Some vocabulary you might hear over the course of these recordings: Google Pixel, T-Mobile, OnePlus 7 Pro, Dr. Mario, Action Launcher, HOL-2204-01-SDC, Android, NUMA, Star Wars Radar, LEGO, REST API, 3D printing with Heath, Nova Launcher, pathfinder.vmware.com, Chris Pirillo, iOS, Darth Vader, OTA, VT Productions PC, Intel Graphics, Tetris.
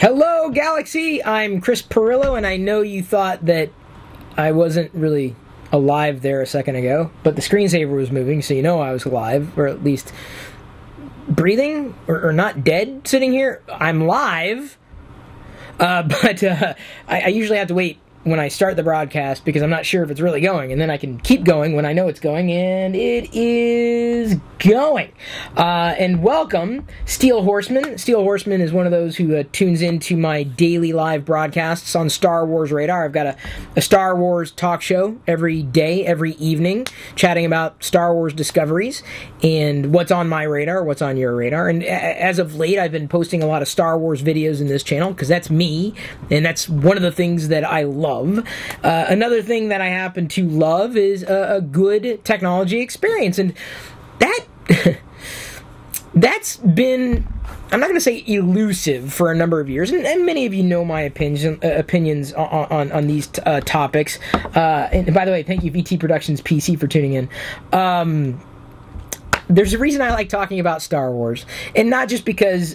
Hello, Galaxy! I'm Chris Pirillo, and I know you thought that I wasn't really alive there a second ago, but the screensaver was moving, so you know I was alive, or at least breathing, or not dead sitting here. I'm live, but I usually have to wait when I start the broadcast because I'm not sure if it's really going, and then I can keep going when I know it's going, and it is going. And welcome, Steel Horseman. Steel Horseman is one of those who tunes into my daily live broadcasts on Star Wars Radar. I've got a Star Wars talk show every day, every evening, chatting about Star Wars discoveries and what's on my radar, what's on your radar. And as of late, I've been posting a lot of Star Wars videos in this channel because that's me, and that's one of the things that I love. Another thing that I happen to love is a good technology experience, and that that's been, I'm not going to say elusive, for a number of years, and many of you know my opinions on these topics. And by the way, thank you, VT Productions PC, for tuning in. There's a reason I like talking about Star Wars, and not just because,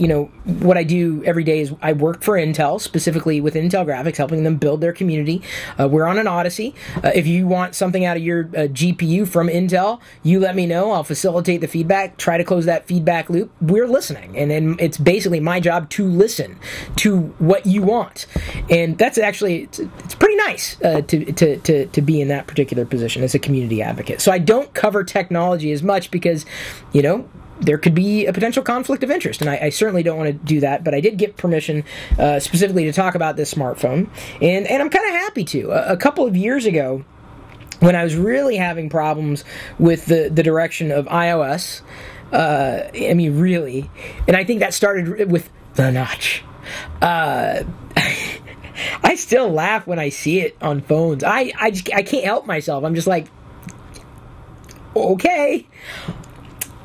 you know, what I do every day is I work for Intel, specifically with Intel Graphics, helping them build their community. We're on an odyssey. If you want something out of your GPU from Intel, you let me know. I'll facilitate the feedback, try to close that feedback loop. We're listening, and it's basically my job to listen to what you want. And that's actually, it's pretty nice to be in that particular position as a community advocate. So I don't cover technology as much, because, you know, there could be a potential conflict of interest, and I certainly don't want to do that, but I did get permission specifically to talk about this smartphone, and I'm kind of happy to. A couple of years ago, when I was really having problems with the direction of iOS, I mean, really, and I think that started with the notch. I still laugh when I see it on phones. I can't help myself. I'm just like, okay,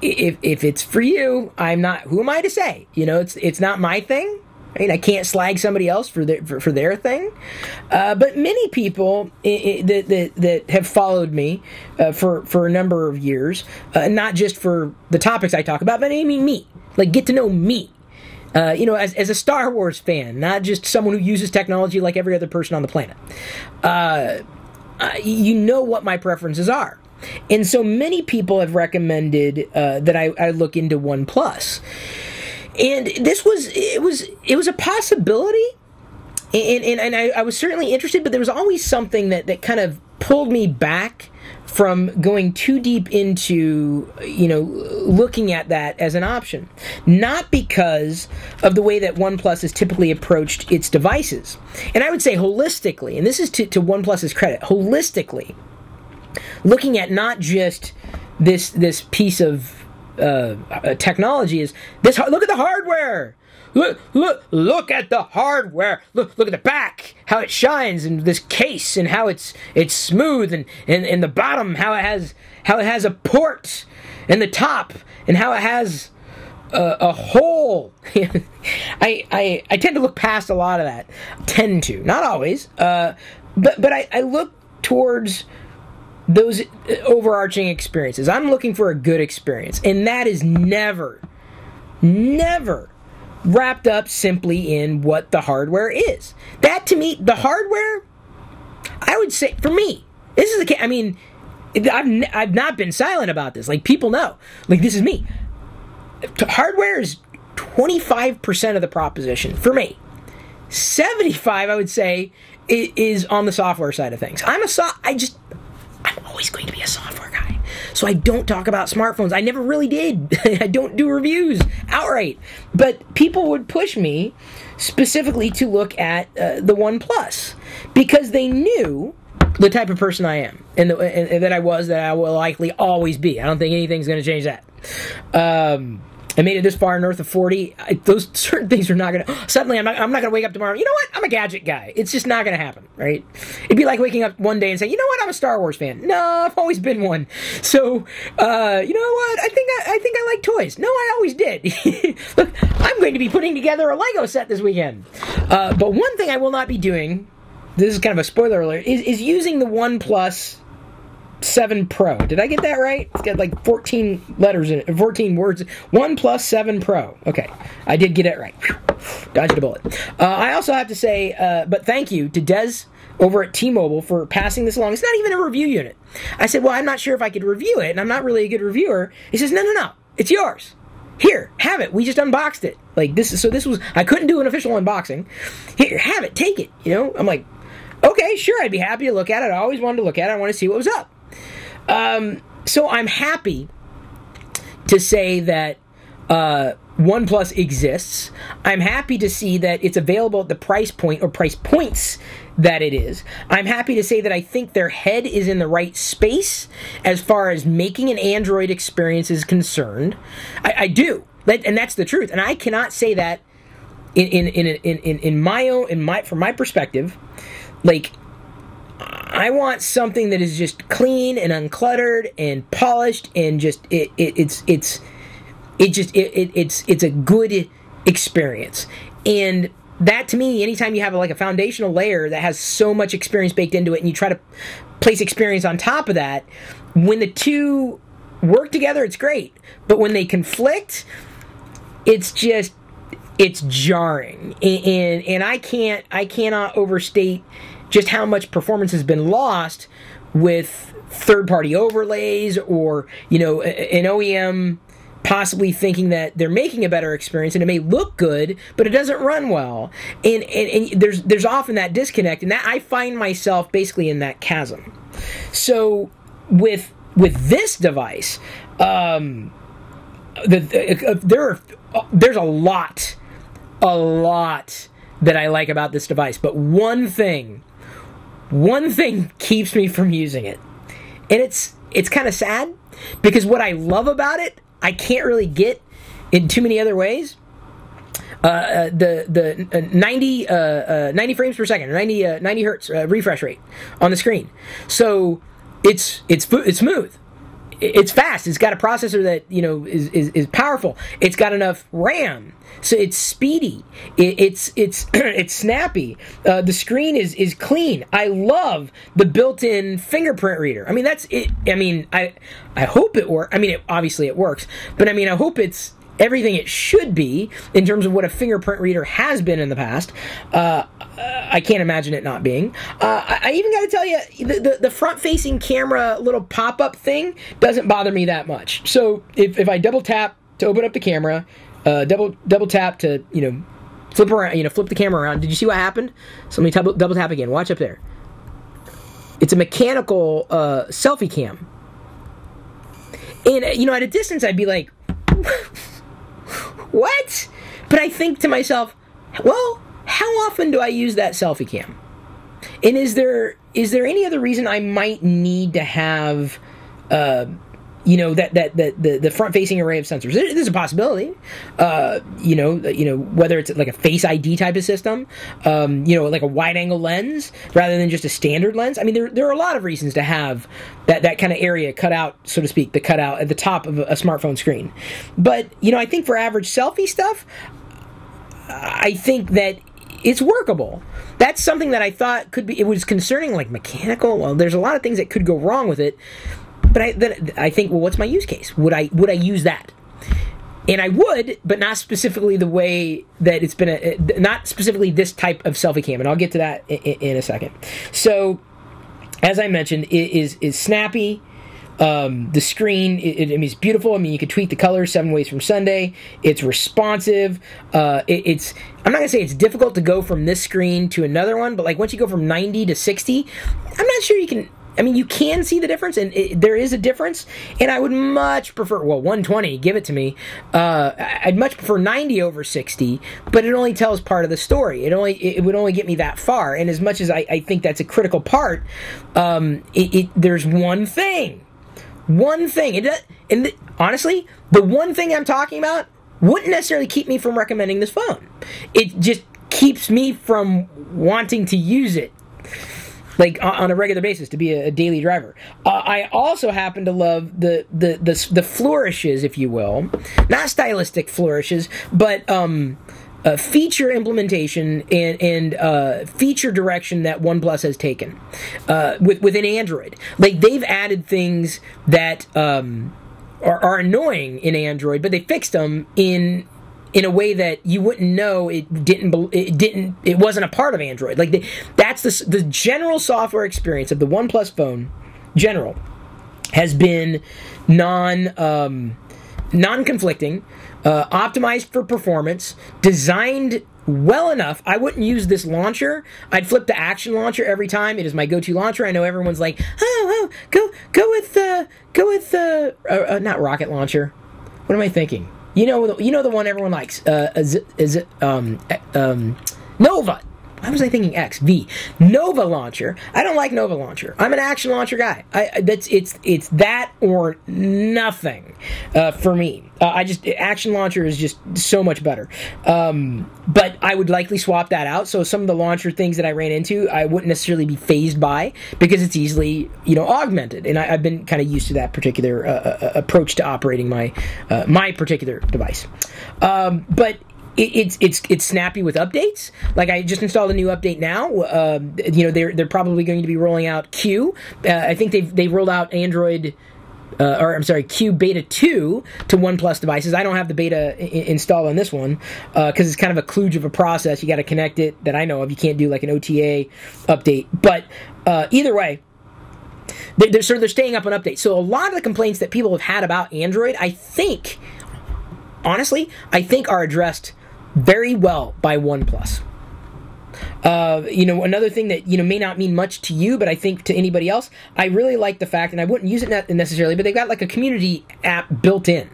if it's for you, I'm not, who am I to say? You know, it's not my thing. I mean, I can't slag somebody else for their thing. But many people that have followed me for a number of years, not just for the topics I talk about, but I mean me, like, get to know me. You know, as a Star Wars fan, not just someone who uses technology like every other person on the planet. You know what my preferences are. And so many people have recommended that I look into OnePlus, and this was it was a possibility, and I was certainly interested, but there was always something that kind of pulled me back from going too deep into, you know, looking at that as an option. Not because of the way that OnePlus has typically approached its devices, and I would say holistically, and this is to OnePlus's credit, holistically. Looking at not just this piece of technology, is this. Look at the hardware. Look at the hardware. Look at the back, how it shines, and this case, and how it's smooth, and the bottom, how it has a port, and the top, and how it has a hole. I tend to look past a lot of that. Tend to, not always, but I look towards those overarching experiences. I'm looking for a good experience, and that is never wrapped up simply in what the hardware is. That, to me, the hardware, I would say, for me, this is the, I mean, I've not been silent about this. Like, people know, like, this is me. Hardware is 25% of the proposition for me. 75%, I would say, is on the software side of things. I'm always going to be a software guy, so I don't talk about smartphones. I never really did. I don't do reviews outright, but people would push me specifically to look at the OnePlus because they knew the type of person I am, and that I was, that I will likely always be. I don't think anything's going to change that. I made it this far north of 40. Those certain things are not going to... Suddenly, I'm not going to wake up tomorrow, you know what? I'm a gadget guy. It's just not going to happen, right? It'd be like waking up one day and saying, you know what? I'm a Star Wars fan. No, I've always been one. So, you know what? I think I like toys. No, I always did. Look, I'm going to be putting together a LEGO set this weekend. But one thing I will not be doing, this is kind of a spoiler alert, is using the OnePlus 7 Pro. Did I get that right? It's got like 14 letters in it, 14 words. OnePlus 7 Pro. Okay, I did get it right. Dodged a bullet. I also have to say, but thank you to Des over at T-Mobile for passing this along. It's not even a review unit. I said, well, I'm not sure if I could review it, and I'm not really a good reviewer. He says, no, it's yours. Here, have it. We just unboxed it. Like this is, so this was, I couldn't do an official unboxing. Here, have it. Take it. You know, I'm like, okay, sure, I'd be happy to look at it. I always wanted to look at it. I want to see what was up. So I'm happy to say that OnePlus exists. I'm happy to see that it's available at the price point or price points that it is. I'm happy to say that I think their head is in the right space as far as making an Android experience is concerned. I do, and that's the truth. And I cannot say that from my perspective. Like, I want something that is just clean and uncluttered and polished and just it's a good experience. And that, to me, anytime you have like a foundational layer that has so much experience baked into it and you try to place experience on top of that, when the two work together, it's great. But when they conflict, it's just, it's jarring. And I cannot overstate just how much performance has been lost with third-party overlays or, you know, an OEM possibly thinking that they're making a better experience, and it may look good, but it doesn't run well. And there's often that disconnect, and that I find myself basically in that chasm. So with this device, there's a lot that I like about this device, but one thing keeps me from using it, and it's kind of sad, because what I love about it, I can't really get in too many other ways. The 90 frames per second, 90 hertz refresh rate on the screen. So it's smooth, it's fast. It's got a processor that, you know, is powerful. It's got enough RAM, so it's speedy. It's snappy. The screen is clean. I love the built-in fingerprint reader. I mean, that's it. I mean, I hope it works. I mean, obviously it works, but I mean, I hope it's everything it should be in terms of what a fingerprint reader has been in the past. I can't imagine it not being. I even got to tell you, the front-facing camera little pop-up thing doesn't bother me that much. So if I double tap to open up the camera, double tap to, you know, flip around, you know, flip the camera around. Did you see what happened? So let me double tap again. Watch up there. It's a mechanical selfie cam. And you know, at a distance, I'd be like, what? But I think to myself, well, how often do I use that selfie cam? And is there any other reason I might need to have, you know, the front-facing array of sensors? There's a possibility. You know, whether it's like a Face ID type of system, you know, like a wide-angle lens rather than just a standard lens. I mean, there are a lot of reasons to have that kind of area cut out, so to speak, the cutout at the top of a smartphone screen. But, you know, I think for average selfie stuff, I think that it's workable. That's something that I thought could be, it was concerning, like mechanical. Well, there's a lot of things that could go wrong with it. But I think, well, what's my use case? Would I use that? And I would, but not specifically the way that it's been, not specifically this type of selfie cam. And I'll get to that in a second. So, as I mentioned, it is snappy. The screen, I mean, it's beautiful. I mean, you could tweak the colors 7 ways from Sunday. It's responsive. I'm not gonna say it's difficult to go from this screen to another one, but like once you go from 90 to 60, I'm not sure you can. I mean, you can see the difference, and there is a difference, and I would much prefer, well, 120, give it to me. I'd much prefer 90 over 60, but it only tells part of the story. It would only get me that far, and as much as I think that's a critical part, there's one thing. One thing. Honestly, the one thing I'm talking about wouldn't necessarily keep me from recommending this phone. It just keeps me from wanting to use it, like on a regular basis, to be a daily driver. I also happen to love the flourishes, if you will, not stylistic flourishes, but feature implementation and feature direction that OnePlus has taken within Android. Like, they've added things that are annoying in Android, but they fixed them in a way that you wouldn't know it wasn't a part of Android. Like, that's the general software experience of the OnePlus phone. General has been non-conflicting, optimized for performance, designed well enough. I wouldn't use this launcher. I'd flip the Action Launcher every time. It is my go-to launcher. I know everyone's like, go with not Rocket Launcher. What am I thinking? You know the one everyone likes. Nova. Why was I thinking X? V. Nova Launcher. I don't like Nova Launcher. I'm an Action Launcher guy. It's that or nothing for me. Action Launcher is just so much better. But I would likely swap that out. So some of the launcher things that I ran into, I wouldn't necessarily be phased by because it's easily, augmented. And I've been kind of used to that particular approach to operating my particular device. But it's snappy with updates. Like, I just installed a new update now. They're probably going to be rolling out Q. I think they rolled out Android, Q Beta 2 to OnePlus devices. I don't have the beta installed on this one because it's kind of a kludge of a process. You got to connect it that I know of. You can't do like an OTA update. But either way, they're staying up on updates. So a lot of the complaints that people have had about Android, I think, honestly, I think are addressed very well by OnePlus. Another thing that may not mean much to you, but I think to anybody else, I really like the fact, and I wouldn't use it necessarily, but they've got like a community app built in,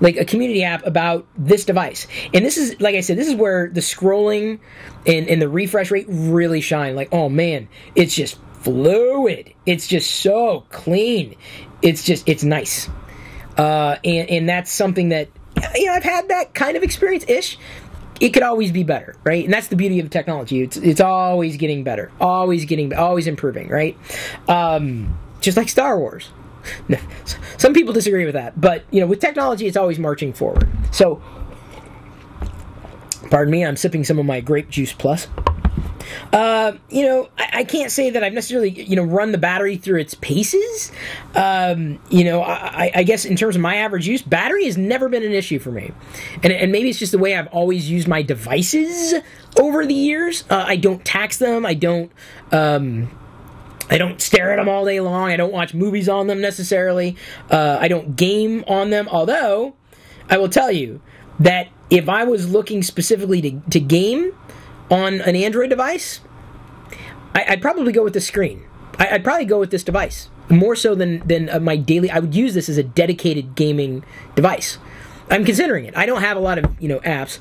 like a community app about this device. And this is, like I said, this is where the scrolling and the refresh rate really shine. Like, oh man, it's just fluid. It's just so clean. It's nice, and that's something that, I've had that kind of experience-ish. It could always be better, right? And that's the beauty of technology. It's always getting better, always improving, right? Just like Star Wars. Some people disagree with that, but with technology, it's always marching forward. So, pardon me, I'm sipping some of my grape juice plus. I can't say that I've necessarily, run the battery through its paces. I guess in terms of my average use, battery has never been an issue for me. And maybe it's just the way I've always used my devices over the years. I don't tax them. I don't stare at them all day long. I don't watch movies on them necessarily. I don't game on them. Although, I will tell you that if I was looking specifically to game on an Android device, I'd probably go with the screen. I'd probably go with this device more so than my daily. I would use this as a dedicated gaming device. I'm considering it. I don't have a lot of apps,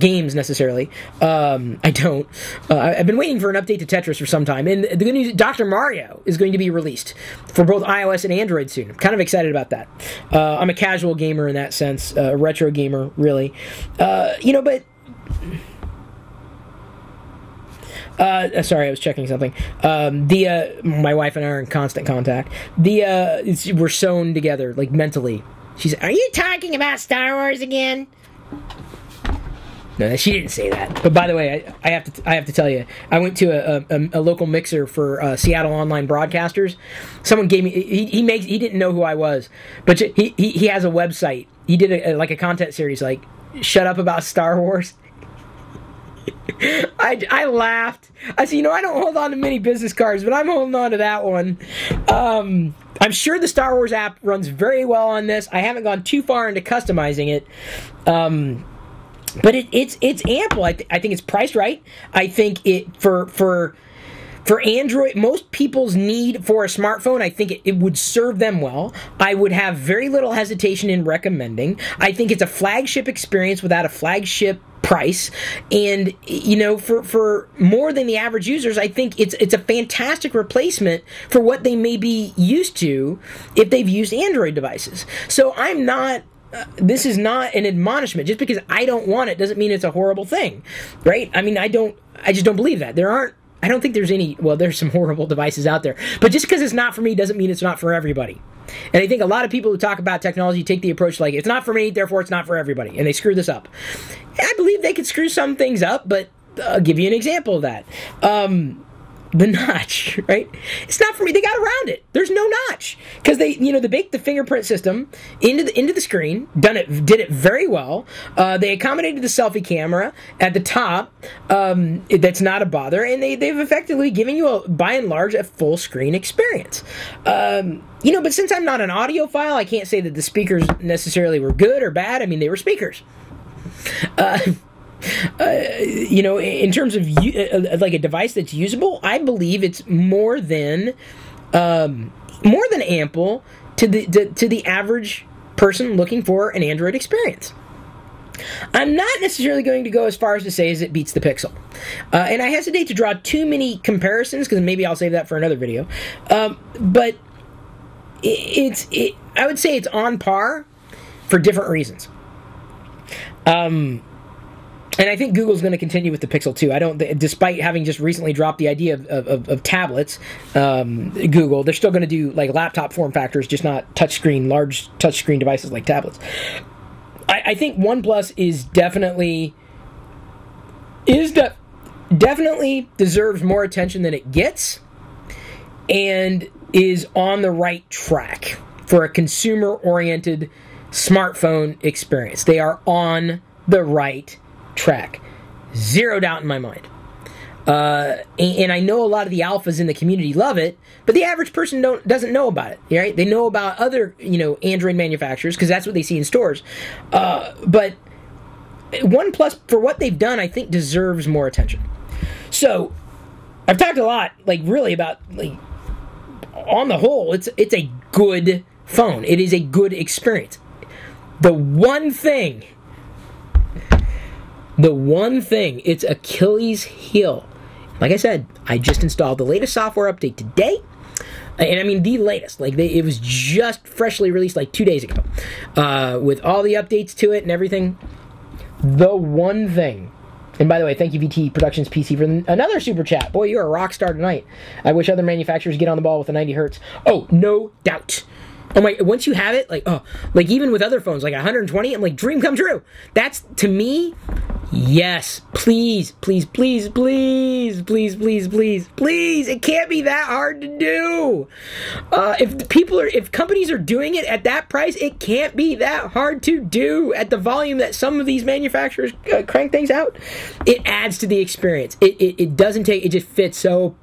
games necessarily. I don't. I've been waiting for an update to Tetris for some time. And the good news, Dr. Mario is going to be released for both iOS and Android soon. I'm kind of excited about that. I'm a casual gamer in that sense, a retro gamer really. But. Sorry, I was checking something. My wife and I are in constant contact. We're sewn together, like mentally. She's, are you talking about Star Wars again? No, she didn't say that. But by the way, I have to tell you, I went to a local mixer for Seattle Online Broadcasters. Someone gave me. He didn't know who I was, but he has a website. He did a content series like, shut up about Star Wars. I laughed. I said, I don't hold on to many business cards, but I'm holding on to that one. I'm sure the Star Wars app runs very well on this. I haven't gone too far into customizing it. But it's ample. I think it's priced right. I think it for Android, most people's need for a smartphone, I think it would serve them well. I would have very little hesitation in recommending. I think it's a flagship experience without a flagship price, and for more than the average users, I think it's a fantastic replacement for what they may be used to if they've used Android devices. So I'm not. This is not an admonishment. Just because I don't want it doesn't mean it's a horrible thing, right? I mean, I don't. I just don't believe that. There aren't. I don't think there's any. Well, there's some horrible devices out there, but just because it's not for me doesn't mean it's not for everybody. And I think a lot of people who talk about technology take the approach like, it's not for me, therefore it's not for everybody, and they screw this up. I believe they could screw some things up, but I'll give you an example of that. The notch, right? It's not for me. They got around it. There's no notch because they, you know, they baked the fingerprint system into the screen. Did it very well. They accommodated the selfie camera at the top. That's not a bother, and they've effectively given you a, by and large, a full screen experience. You know, but since I'm not an audiophile, I can't say that the speakers necessarily were good or bad. I mean, they were speakers. You know, in terms of like a device that's usable, I believe it's more than ample to the average person looking for an Android experience. I'm not necessarily going to go as far as to say as it beats the Pixel, and I hesitate to draw too many comparisons because maybe I'll save that for another video. But I would say it's on par for different reasons. And I think Google's going to continue with the Pixel 2. I don't, despite having just recently dropped the idea of tablets, Google, they're still going to do like laptop form factors, just not touchscreen, large touchscreen devices like tablets. I think OnePlus definitely deserves more attention than it gets, and is on the right track for a consumer-oriented smartphone experience. They are on the right track. Zero doubt in my mind. And I know a lot of the alphas in the community love it, but the average person doesn't know about it, right? They know about other, you know, Android manufacturers because that's what they see in stores. But OnePlus, for what they've done, I think deserves more attention. So I've talked a lot, like really about, like, on the whole, it's a good phone. It is a good experience. The one thing, it's Achilles' heel. Like I said, I just installed the latest software update today. And I mean the latest. Like it was just freshly released like 2 days ago. With all the updates to it and everything. The one thing. And by the way, thank you VT Productions PC for another super chat. Boy, you're a rock star tonight. I wish other manufacturers get on the ball with the 90 hertz. Oh, no doubt. Oh my, once you have it, like, oh, like even with other phones, like 120, I'm like, dream come true. That's, to me, yes, please, please, please, please, please, please, please, please. It can't be that hard to do. If companies are doing it at that price, it can't be that hard to do at the volume that some of these manufacturers crank things out. It adds to the experience. It doesn't take, it just fits so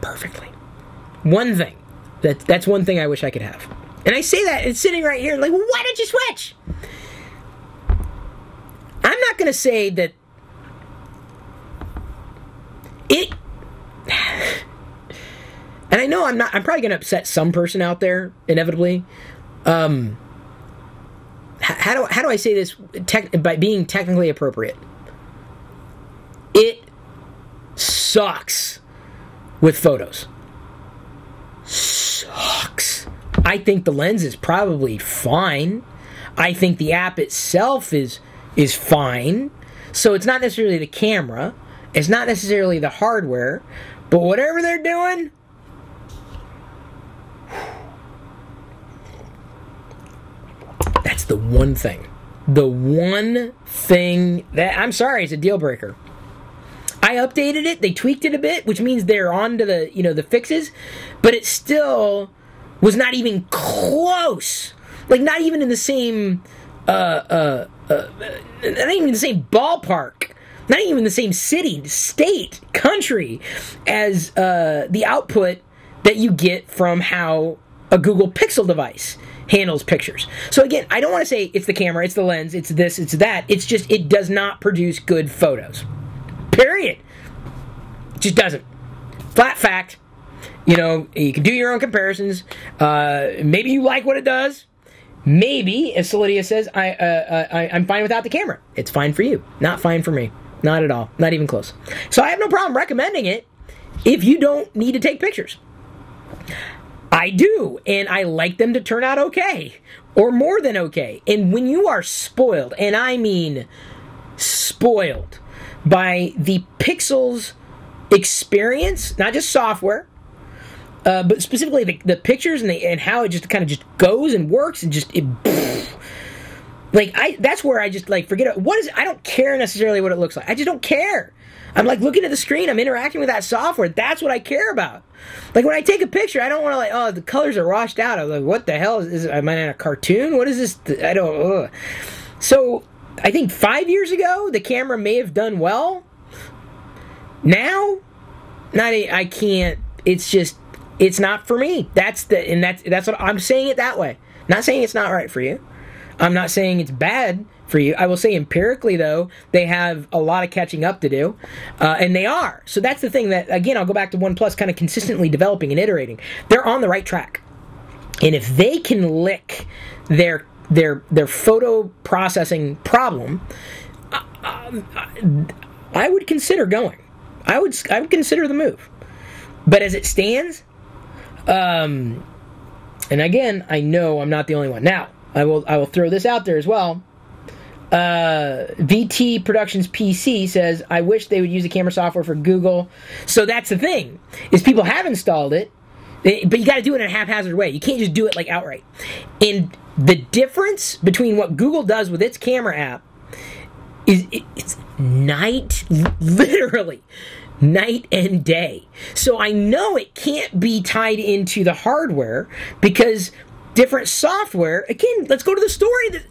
perfectly. One thing. That's one thing I wish I could have. And I say that, it's sitting right here, like, well, why don't you switch? I'm not going to say that it... And I know I'm probably going to upset some person out there, inevitably. How do I say this by being technically appropriate? It sucks with photos. Sucks. I think the lens is probably fine. I think the app itself is fine. So it's not necessarily the camera. It's not necessarily the hardware. But whatever they're doing, that's the one thing. The one thing that, I'm sorry, it's a deal breaker. I updated it, they tweaked it a bit, which means they're on to the, you know, the fixes, but it still was not even close. Like, not even in the same, not even in the same ballpark, not even in the same city, state, country as the output that you get from how a Google Pixel device handles pictures. So again, I don't want to say it's the camera, it's the lens, it's this, it's that. It's just, it does not produce good photos. Period. It just doesn't. Flat fact. You know, you can do your own comparisons. Maybe you like what it does. Maybe, as Solidia says, I'm fine without the camera. It's fine for you. Not fine for me. Not at all. Not even close. So I have no problem recommending it if you don't need to take pictures. I do, and I like them to turn out okay, or more than okay. And when you are spoiled, and I mean spoiled, by the Pixel's experience, not just software, But specifically the pictures and how it just kind of just goes and works and just it. Like, that's where I just, like, forget it. What is it? I don't care necessarily what it looks like. I just don't care. I'm, like, looking at the screen. I'm interacting with that software. That's what I care about. Like, when I take a picture, I don't want to, like, oh, the colors are washed out. I'm like, what the hell? Is am I in a cartoon? What is this? I don't, ugh. So, I think 5 years ago, the camera may have done well. Now, I can't. It's just, it's not for me. That's what, I'm saying it that way. Not saying it's not right for you. I'm not saying it's bad for you. I will say empirically, though, they have a lot of catching up to do, and they are. So that's the thing that, again, I'll go back to OnePlus kind of consistently developing and iterating. They're on the right track. And if they can lick their photo processing problem, I would consider going. I would consider the move. But as it stands, and again, I know I'm not the only one. Now, I will throw this out there as well. VT Productions PC says, I wish they would use the camera software for Google. So that's the thing, is people have installed it, but you got to do it in a haphazard way. You can't just do it like outright. And the difference between what Google does with its camera app is it's literally night and day. So I know it can't be tied into the hardware because different software. Again, let's go to the story. This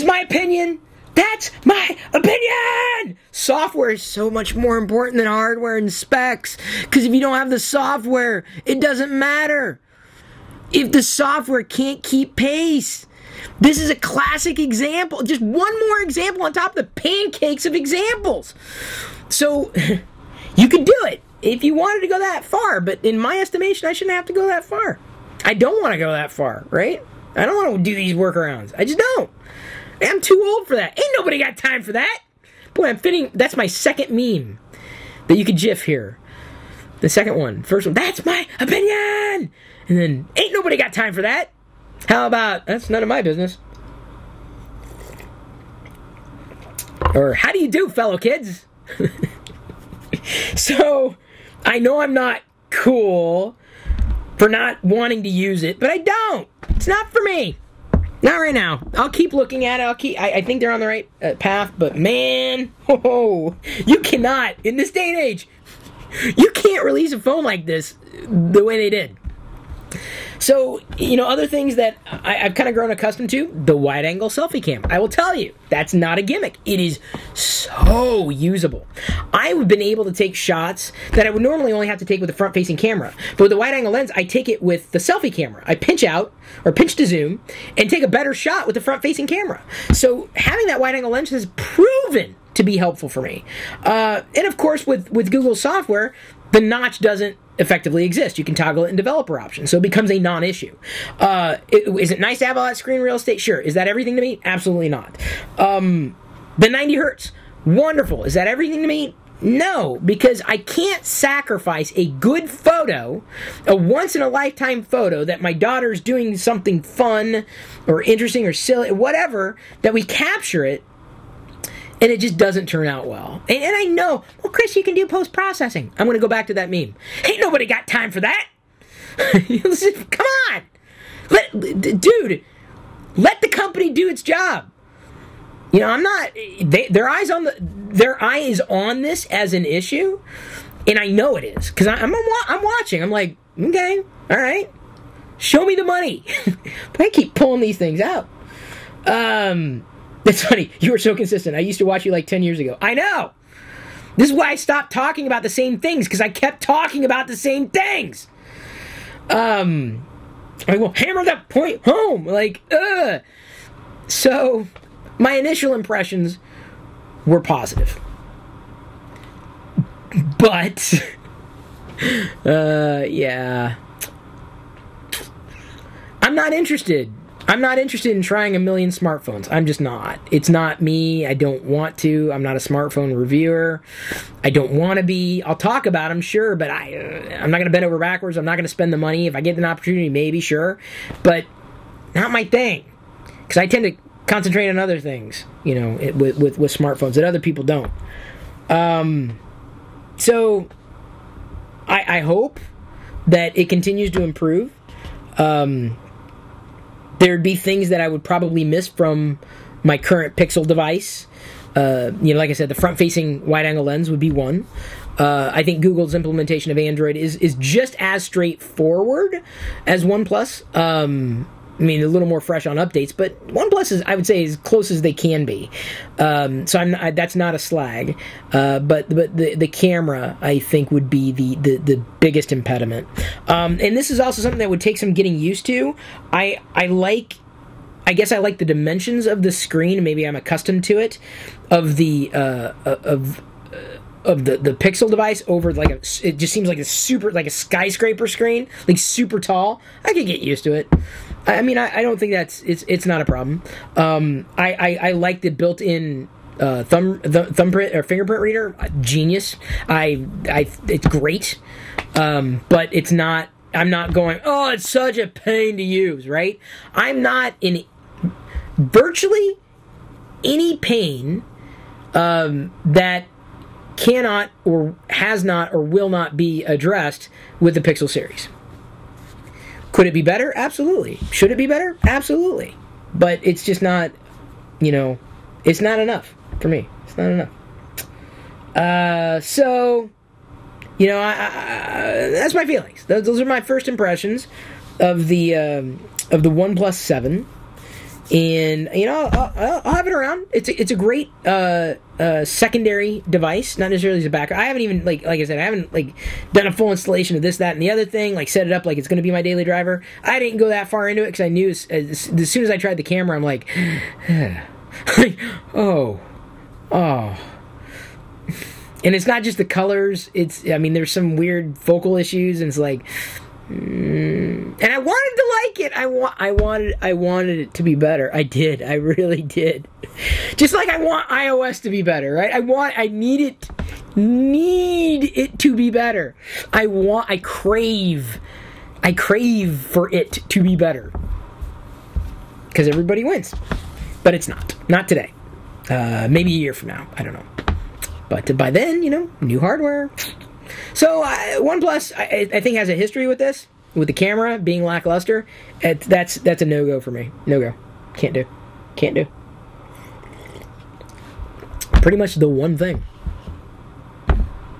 is my opinion. That's my opinion! Software is so much more important than hardware and specs. Because if you don't have the software, it doesn't matter. If the software can't keep pace. This is a classic example. Just one more example on top of the pancakes of examples. So, you could do it if you wanted to go that far. But in my estimation, I shouldn't have to go that far. I don't want to go that far, right? I don't want to do these workarounds. I just don't. I'm too old for that. Ain't nobody got time for that. Boy, I'm fitting. That's my second meme that you could GIF here. The second one. First one, that's my opinion. And then, ain't nobody got time for that. How about, that's none of my business. Or, how do you do, fellow kids? So, I know I'm not cool for not wanting to use it, but I don't. It's not for me. Not right now. I'll keep looking at it. I think they're on the right path, but man, you cannot, in this day and age, you can't release a phone like this the way they did. So, you know, other things that I've kind of grown accustomed to, the wide-angle selfie cam. I will tell you, that's not a gimmick. It is so usable. I've been able to take shots that I would normally only have to take with a front-facing camera. But with the wide-angle lens, I take it with the selfie camera. I pinch out, or pinch to zoom, and take a better shot with the front-facing camera. So having that wide-angle lens has proven to be helpful for me. And of course, with Google software, the notch doesn't effectively exist. You can toggle it in developer options, so it becomes a non-issue. Is it nice to have all that screen real estate? Sure. Is that everything to me? Absolutely not. The 90 hertz, wonderful. Is that everything to me? No, because I can't sacrifice a good photo, a once-in-a-lifetime photo that my daughter's doing something fun or interesting or silly, whatever, that we capture it, and it just doesn't turn out well. And I know, well, Chris, you can do post-processing. I'm going to go back to that meme. Ain't nobody got time for that. Come on. Let the company do its job. You know, I'm not, their eye is on this as an issue, and I know it is. Because I'm watching. I'm like, okay, all right. Show me the money. But I keep pulling these things out. It's funny. You were so consistent. I used to watch you like 10 years ago. I know. This is why I stopped talking about the same things, because I kept talking about the same things. I will hammer that point home. Like, ugh. So, my initial impressions were positive. But, yeah. I'm not interested. I'm not interested in trying a million smartphones. I'm just not. It's not me. I don't want to. I'm not a smartphone reviewer. I don't want to be. I'll talk about them, sure, but I'm not going to bend over backwards. I'm not going to spend the money. If I get an opportunity, maybe, sure. But not my thing. Because I tend to concentrate on other things, you know, with smartphones that other people don't. So I hope that it continues to improve. There'd be things that I would probably miss from my current Pixel device. You know, like I said, the front-facing wide-angle lens would be one. I think Google's implementation of Android is just as straightforward as OnePlus. I mean, a little more fresh on updates, but OnePlus is, I would say, as close as they can be. So that's not a slag. But the camera, I think, would be the biggest impediment. And this is also something that would take some getting used to. I guess I like the dimensions of the screen. Maybe I'm accustomed to it, of the the Pixel device over like it just seems like a super like a skyscraper screen, like super tall. I could get used to it. I mean, I don't think that's it's not a problem. I like the built-in thumbprint or fingerprint reader. Genius. It's great, but it's not. I'm not going, oh, it's such a pain to use, right? I'm not in virtually any pain that cannot or has not or will not be addressed with the Pixel series. Could it be better? Absolutely. Should it be better? Absolutely. But it's just not, you know, it's not enough for me. It's not enough. So, you know, that's my feelings. Those are my first impressions of the OnePlus 7. And, you know, I'll have it around. It's a great secondary device, not necessarily as a backup. I haven't even, like I said, I haven't, like, done a full installation of this, that, and the other thing, like, set it up like it's going to be my daily driver. I didn't go that far into it because I knew as soon as I tried the camera, I'm like, oh. And it's not just the colors. I mean, there's some weird focal issues, and it's like... And I wanted to like it. I wanted it to be better. I did. I really did. Just like I want iOS to be better, right? I need it to be better. I crave for it to be better. Because everybody wins. But it's not. Not today. Maybe a year from now. I don't know. But by then, you know, new hardware. So OnePlus, I think, has a history with this, with the camera being lackluster. That's a no-go for me. No-go. Can't do. Pretty much the one thing.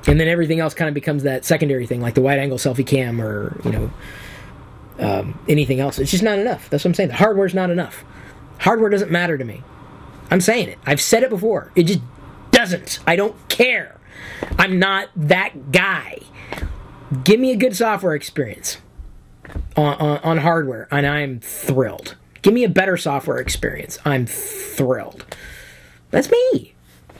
And then everything else kind of becomes that secondary thing, like the wide-angle selfie cam or, you know, anything else. It's just not enough. That's what I'm saying. The hardware's not enough. Hardware doesn't matter to me. I'm saying it. I've said it before. It just doesn't. I don't care. I'm not that guy. Give me a good software experience on hardware, and I'm thrilled. Give me a better software experience. I'm thrilled. That's me.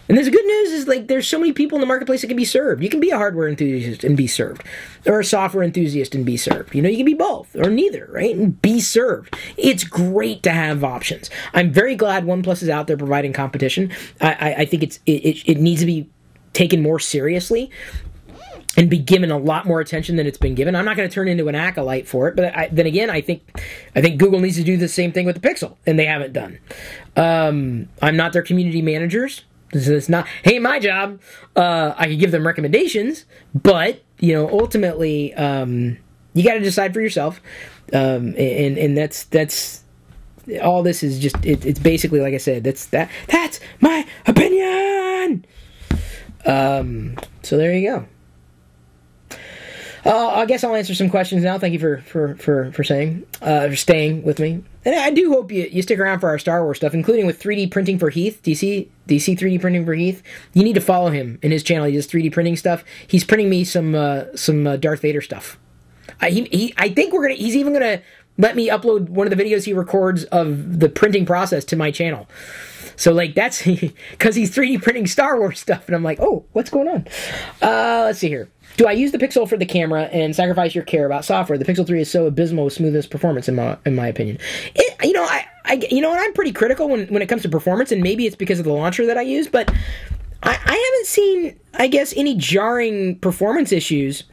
And the good news is, like, there's so many people in the marketplace that can be served. You can be a hardware enthusiast and be served, or a software enthusiast and be served. You know, you can be both or neither, right? And be served. It's great to have options. I'm very glad OnePlus is out there providing competition. I think it needs to be taken more seriously and be given a lot more attention than it's been given. I'm not going to turn into an acolyte for it, but then again, I think Google needs to do the same thing with the Pixel, and they haven't done. I'm not their community managers. This is not, hey, my job. I could give them recommendations, but, you know, ultimately, you got to decide for yourself, and that's all. This is just it's basically, like I said, that's my opinion. So there you go. I guess I'll answer some questions now. Thank you for staying with me. And I do hope you stick around for our Star Wars stuff, including with 3D printing for Heath. Do you see 3D printing for Heath? You need to follow him in his channel. He does 3D printing stuff. He's printing me some Darth Vader stuff. I think he's even gonna let me upload one of the videos he records of the printing process to my channel. So, like, that's because he's 3D printing Star Wars stuff, and I'm like, oh, what's going on? Let's see here. Do I use the Pixel for the camera and sacrifice your care about software? The Pixel 3 is so abysmal with smoothness performance, in my opinion. I'm pretty critical when it comes to performance, and maybe it's because of the launcher that I use, but I haven't seen, I guess, any jarring performance issues.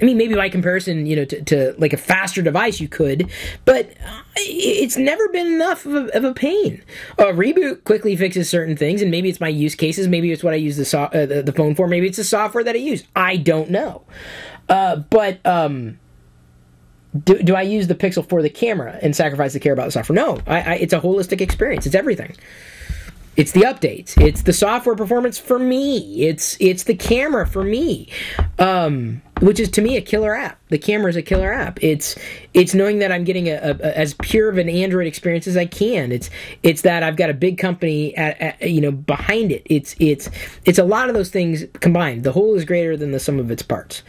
I mean, maybe by comparison, you know, to like a faster device, you could, but it's never been enough of a pain. Reboot quickly fixes certain things, and maybe it's my use cases, maybe it's what I use the phone for, maybe it's the software that I use. I don't know. Do I use the Pixel for the camera and sacrifice the care about the software? No, it's a holistic experience. It's everything. It's the updates. It's the software performance for me. It's the camera for me, which is to me a killer app. The camera is a killer app. It's knowing that I'm getting a as pure of an Android experience as I can. It's that I've got a big company at, you know, behind it. It's a lot of those things combined. The whole is greater than the sum of its parts.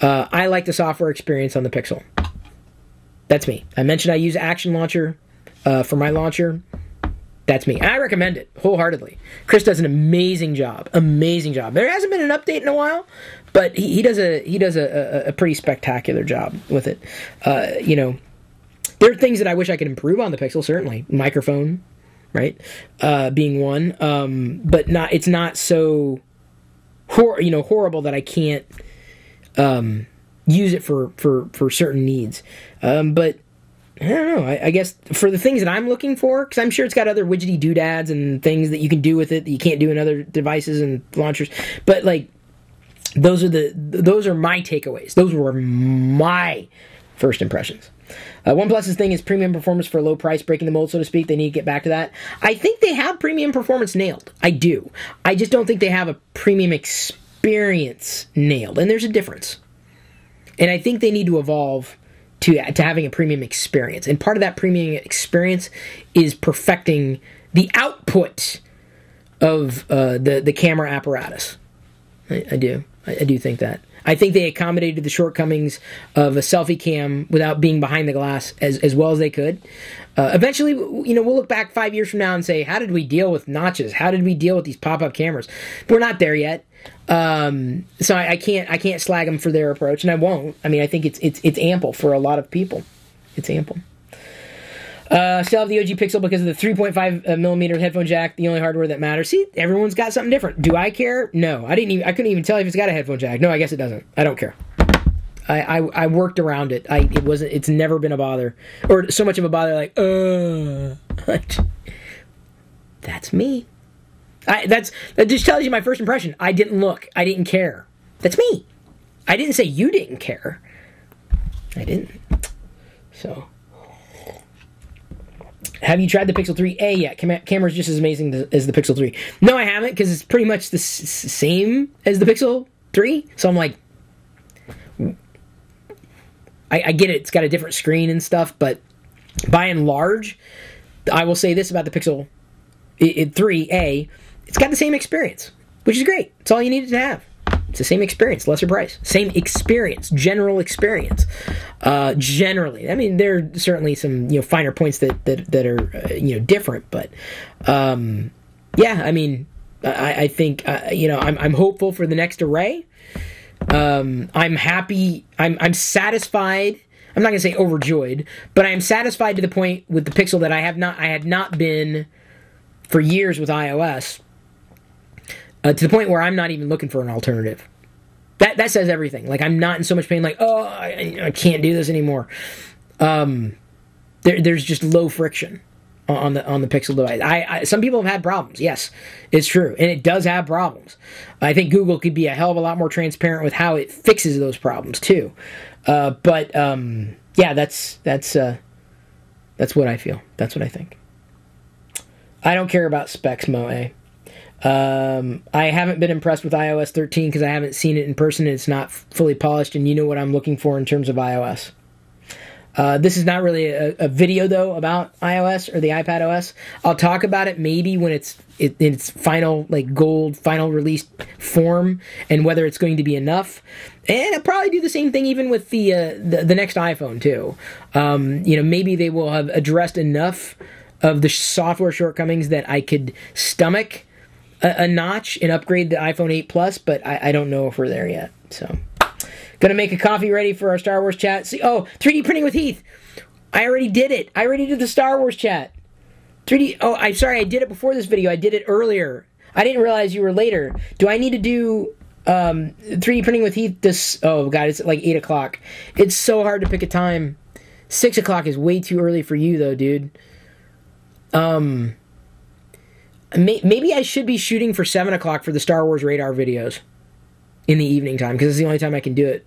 I like the software experience on the Pixel. That's me. I mentioned I use Action Launcher for my launcher. That's me. I recommend it wholeheartedly. Chris does an amazing job. Amazing job. There hasn't been an update in a while, but he does a pretty spectacular job with it. You know, there are things that I wish I could improve on the Pixel. Certainly, microphone, right, being one. But not. It's not so, horrible that I can't use it for certain needs. But I don't know, I guess for the things that I'm looking for, because I'm sure it's got other widgety doodads and things that you can do with it that you can't do in other devices and launchers, but like, those are my takeaways. Those were my first impressions. OnePlus's thing is premium performance for a low price, breaking the mold, so to speak. They need to get back to that. I think they have premium performance nailed. I do. I just don't think they have a premium experience nailed, and there's a difference. And I think they need to evolve to having a premium experience. And part of that premium experience is perfecting the output of the camera apparatus. I do think that. I think they accommodated the shortcomings of a selfie cam without being behind the glass as well as they could. Eventually, you know, we'll look back 5 years from now and say, how did we deal with notches? How did we deal with these pop-up cameras? But we're not there yet. So I can't slag them for their approach, and I won't. I mean, I think it's ample for a lot of people. It's ample. Still have the OG Pixel because of the 3.5mm headphone jack, the only hardware that matters. See, everyone's got something different. Do I care? No, I couldn't even tell if it's got a headphone jack. No, I guess it doesn't. I don't care. I worked around it. It's never been a bother, or so much of a bother. Like, that's me. That just tells you my first impression. I didn't look. I didn't care. That's me. I didn't say you didn't care. I didn't. So. Have you tried the Pixel 3a yet? Camera's just as amazing as the Pixel 3. No, I haven't, because it's pretty much the same as the Pixel 3. So I'm like, I get it. It's got a different screen and stuff, but by and large, I will say this about the Pixel 3a. It's got the same experience, which is great. It's all you needed to have. It's the same experience, lesser price. Same experience, general experience. Generally, I mean, there are certainly some finer points that are different, but yeah, I mean, I think I'm hopeful for the next array. I'm happy. I'm satisfied. I'm not gonna say overjoyed, but I am satisfied to the point with the Pixel that I had not been for years with iOS. To the point where I'm not even looking for an alternative. That says everything. Like, I'm not in so much pain, like, oh, I can't do this anymore. There's just low friction on the Pixel device. Some people have had problems. Yes, it's true. And it does have problems. I think Google could be a hell of a lot more transparent with how it fixes those problems, too. Yeah, that's what I feel. That's what I think. I don't care about specs, Moe. I haven't been impressed with iOS 13 because I haven't seen it in person and it's not fully polished, and you know what I'm looking for in terms of iOS. This is not really a video, though, about iOS or the iPad OS. I'll talk about it maybe when it's in its final, like, gold, final released form, and whether it's going to be enough. And I'll probably do the same thing even with the next iPhone, too. Maybe they will have addressed enough of the software shortcomings that I could stomach a notch and upgrade the iPhone 8 Plus, but I don't know if we're there yet. So, gonna make a coffee ready for our Star Wars chat. See, oh, 3D printing with Heath. I already did it. I already did the Star Wars chat. 3D. Oh, I'm sorry. I did it before this video. I did it earlier. I didn't realize you were later. Do I need to do 3D printing with Heath? This. Oh God, it's like 8 o'clock. It's so hard to pick a time. 6 o'clock is way too early for you, though, dude. Maybe I should be shooting for 7 o'clock for the Star Wars Radar videos in the evening time, because it's the only time I can do it.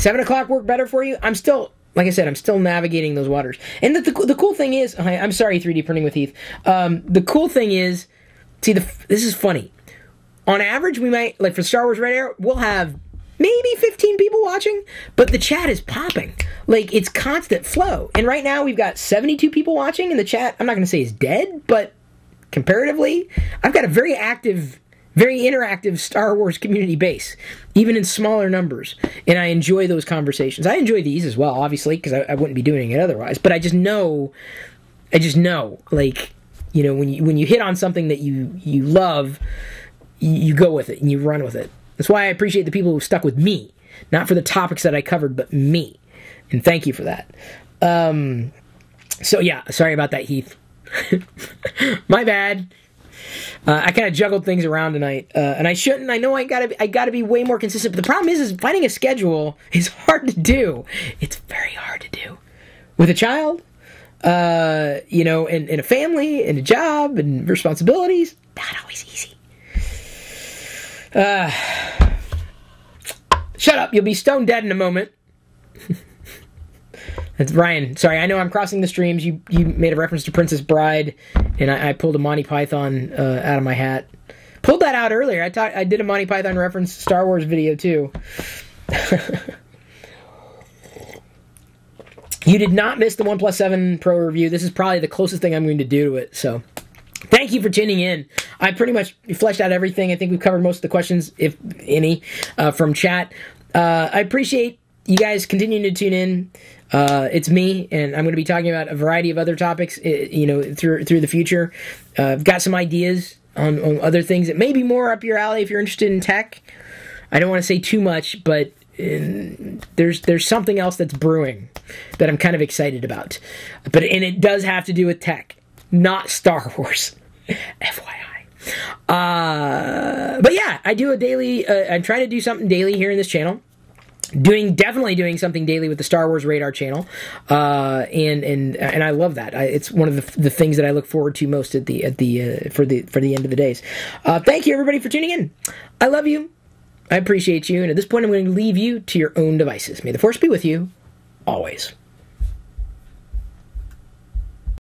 7 o'clock work better for you? I'm still, like I said, I'm still navigating those waters. And the cool thing is, I'm sorry, 3D printing with Heath. The cool thing is, see, this is funny. On average, we might, like for Star Wars Radar, we'll have maybe 15 people watching, but the chat is popping. Like, it's constant flow. And right now, we've got 72 people watching, and the chat, I'm not going to say is dead, but comparatively, I've got a very active, very interactive Star Wars community base, even in smaller numbers. And I enjoy those conversations. I enjoy these as well, obviously, because I wouldn't be doing it otherwise. But I just know, like, you know, when you hit on something that you love, you go with it and you run with it. That's why I appreciate the people who stuck with me, not for the topics that I covered, but me. And thank you for that. So yeah, sorry about that, Heath. My bad. I kind of juggled things around tonight, and I shouldn't. I know I gotta be way more consistent. But the problem is finding a schedule is hard to do. It's very hard to do with a child, you know, and a family, and a job, and responsibilities. Not always easy. Shut up! You'll be stone dead in a moment. That's Ryan. Sorry, I know I'm crossing the streams. You made a reference to Princess Bride, and I pulled a Monty Python out of my hat. Pulled that out earlier. I did a Monty Python reference Star Wars video too. You did not miss the OnePlus 7 Pro review. This is probably the closest thing I'm going to do to it. So, thank you for tuning in. I pretty much fleshed out everything. I think we've covered most of the questions, if any, from chat. I appreciate you guys continuing to tune in. It's me, and I'm going to be talking about a variety of other topics, you know, through the future. I've got some ideas on other things that may be more up your alley if you're interested in tech. I don't want to say too much, but there's something else that's brewing that I'm kind of excited about. And it does have to do with tech, not Star Wars, FYI. But yeah, I do a daily, I'm trying to do something daily here in this channel. Definitely doing something daily with the Star Wars Radar channel, and I love that. It's one of the things that I look forward to most for the end of the days. Thank you everybody for tuning in. I love you. I appreciate you. And at this point, I'm going to leave you to your own devices. May the Force be with you always.